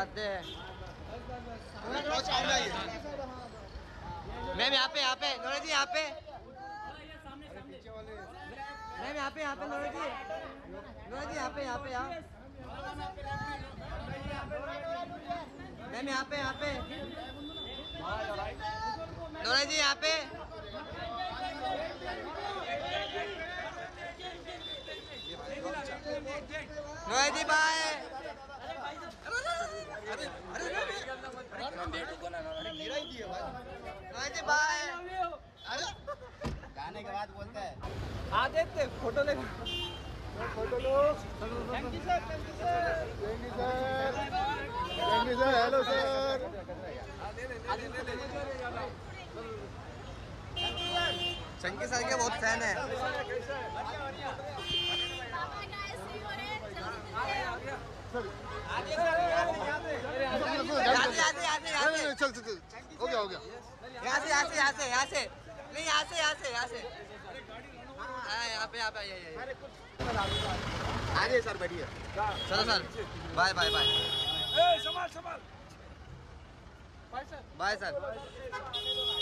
बात है। मैम यहाँ पे नोरा जी, यहाँ पे मैम, यहाँ पे नोरा जी, नोरा जी यहाँ पे मैम, यहाँ पे नोरा जी, यहाँ पे नोरा जी बाय। अरे नोरा जी बाय। गाने के बाद बोलता है आ देते फोटो ले, फोटो लो। Thank you sir, thank you sir, thank you sir, thank you sir. Hello sir, Chunky sir के बहुत फैन है। चल चल हो गया, हो गया। यहाँ से, यहाँ से, यहाँ से, यहाँ से नहीं, यहाँ से, यहाँ से, यहाँ से, यहाँ पे, यहाँ पे। आगे सर बैठिए। चलो sir, bye bye bye bye sir, bye sir.